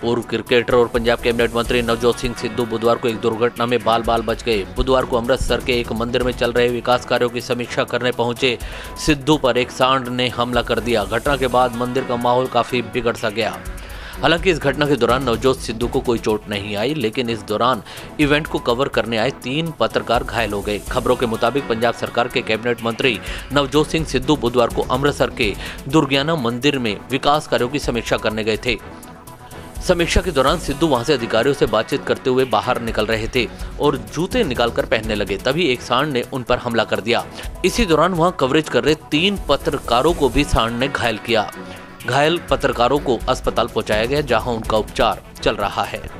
पूर्व क्रिकेटर और पंजाब कैबिनेट मंत्री नवजोत सिंह सिद्धू बुधवार को एक दुर्घटना में बाल बाल बच गए। बुधवार को अमृतसर के एक मंदिर में चल रहे विकास कार्यों की समीक्षा करने पहुंचे सिद्धू पर एक सांड ने हमला कर दिया। घटना के बाद मंदिर का माहौल काफी बिगड़ सा गया। हालांकि इस घटना के दौरान नवजोत सिद्धू को कोई चोट नहीं आई, लेकिन इस दौरान इवेंट को कवर करने आए 3 पत्रकार घायल हो गए। खबरों के मुताबिक पंजाब सरकार के कैबिनेट मंत्री नवजोत सिंह सिद्धू बुधवार को अमृतसर के दुर्गियाना मंदिर में विकास कार्यों की समीक्षा करने गए थे। समीक्षा के दौरान सिद्धू वहां से अधिकारियों से बातचीत करते हुए बाहर निकल रहे थे और जूते निकालकर पहनने लगे, तभी एक सांड ने उन पर हमला कर दिया। इसी दौरान वहां कवरेज कर रहे 3 पत्रकारों को भी सांड ने घायल किया। घायल पत्रकारों को अस्पताल पहुंचाया गया, जहां उनका उपचार चल रहा है।